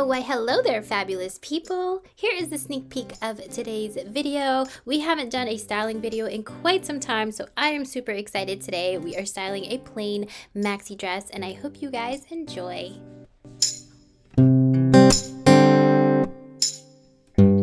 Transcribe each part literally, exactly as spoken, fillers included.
Oh why hello there fabulous people! Here is the sneak peek of today's video. We haven't done a styling video in quite some time, so I am super excited today. We are styling a plain maxi dress and I hope you guys enjoy.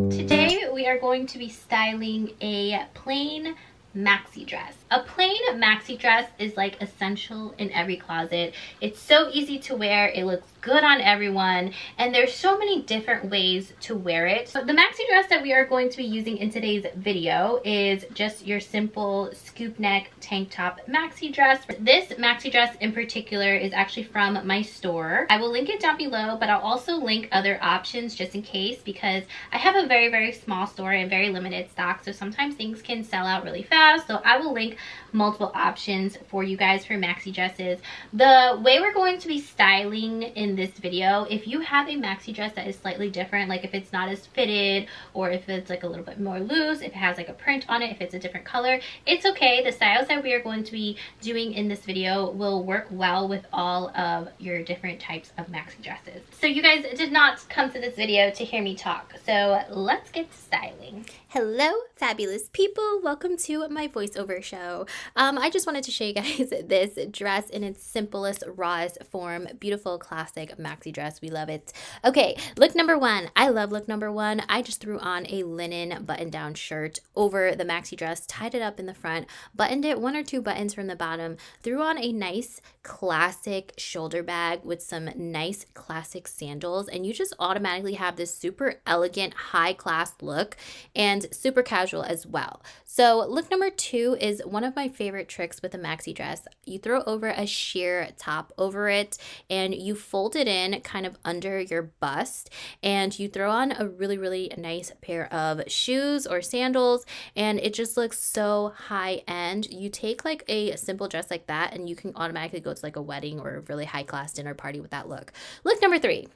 Today we are going to be styling a plain maxi dress. A plain maxi dress is like essential in every closet. It's so easy to wear, it looks good on everyone, and there's so many different ways to wear it. So the maxi dress that we are going to be using in today's video is just your simple scoop neck tank top maxi dress. This maxi dress in particular is actually from my store. I will link it down below, but I'll also link other options just in case, because I have a very, very small store and very limited stock, so sometimes things can sell out really fast. So I will link multiple options for you guys for maxi dresses. The way we're going to be styling in this video, if you have a maxi dress that is slightly different, like if it's not as fitted or if it's like a little bit more loose, if it has like a print on it, if it's a different color, it's okay. The styles that we are going to be doing in this video will work well with all of your different types of maxi dresses. So you guys did not come to this video to hear me talk, so let's get styling. Hello fabulous people, welcome to my voiceover show. Um, I just wanted to show you guys this dress in its simplest, rawest form. Beautiful, classic maxi dress. We love it. Okay, look number one. I love look number one. I just threw on a linen button-down shirt over the maxi dress, tied it up in the front, buttoned it one or two buttons from the bottom, threw on a nice, classic shoulder bag with some nice, classic sandals, and you just automatically have this super elegant, high-class look and super casual as well. So look number two is one of my favorite tricks with a maxi dress. You throw over a sheer top over it and you fold it in kind of under your bust, and you throw on a really, really nice pair of shoes or sandals, and it just looks so high end. You take like a simple dress like that and you can automatically go to like a wedding or a really high class dinner party with that look. Look number three.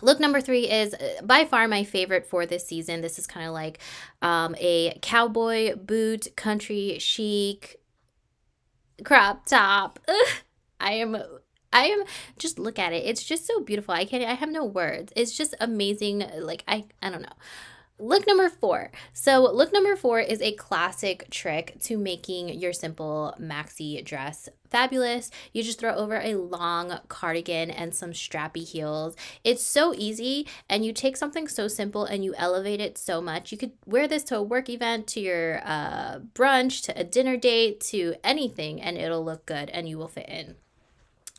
Look number three is by far my favorite for this season. This is kind of like um, a cowboy boot, country chic, crop top. Ugh, I am... I am just look at it. It's just so beautiful. I can't... I have no words. It's just amazing. Like, I, I don't know. Look number four. So look number four is a classic trick to making your simple maxi dress fabulous. You just throw over a long cardigan and some strappy heels. It's so easy, and you take something so simple and you elevate it so much. You could wear this to a work event, to your uh, brunch, to a dinner date, to anything, and it'll look good and you will fit in.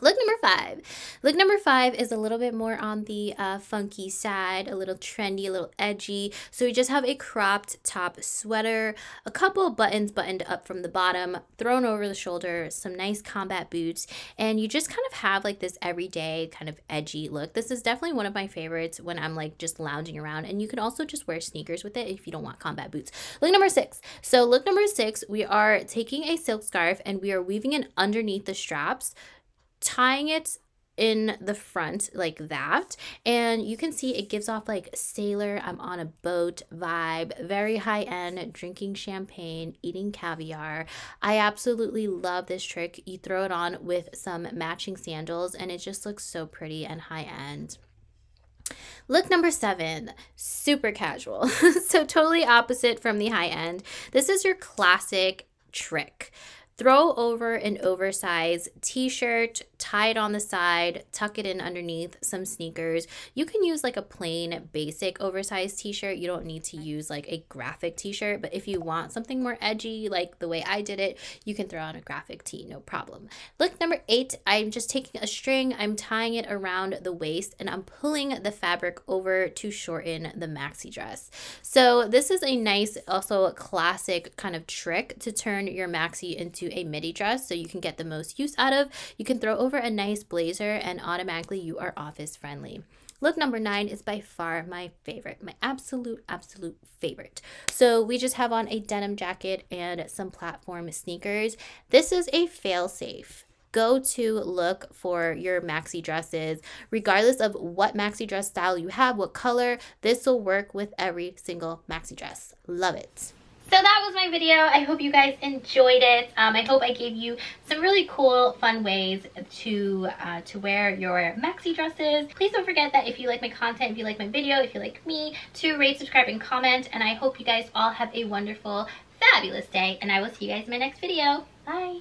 Look number five. Look number five is a little bit more on the uh, funky side, a little trendy, a little edgy. So we just have a cropped top sweater, a couple of buttons buttoned up from the bottom, thrown over the shoulder, some nice combat boots, and you just kind of have like this everyday kind of edgy look. This is definitely one of my favorites when I'm like just lounging around, and you can also just wear sneakers with it if you don't want combat boots. Look number six. So look number six, we are taking a silk scarf and we are weaving it underneath the straps, tying it in the front like that, and you can see it gives off like sailor, I'm on a boat vibe, very high end, drinking champagne, eating caviar. I absolutely love this trick. You throw it on with some matching sandals and it just looks so pretty and high end. Look number seven, super casual. So totally opposite from the high end. This is your classic trick. Throw over an oversized t-shirt, tie it on the side, tuck it in underneath some sneakers. You can use like a plain basic oversized t-shirt. You don't need to use like a graphic t-shirt, but if you want something more edgy, like the way I did it, you can throw on a graphic tee, no problem. Look number eight, I'm just taking a string, I'm tying it around the waist, and I'm pulling the fabric over to shorten the maxi dress. So this is a nice, also a classic kind of trick to turn your maxi into a midi dress so you can get the most use out of. You can throw over a nice blazer and automatically you are office friendly. Look number nine is by far my favorite, my absolute, absolute favorite. So we just have on a denim jacket and some platform sneakers. This is a fail-safe go-to look for your maxi dresses. Regardless of what maxi dress style you have, what color, this will work with every single maxi dress. Love it. So that was my video. I hope you guys enjoyed it. Um, I hope I gave you some really cool, fun ways to uh, to wear your maxi dresses. Please don't forget that if you like my content, if you like my video, if you like me, to rate, subscribe, and comment. And I hope you guys all have a wonderful, fabulous day. And I will see you guys in my next video. Bye!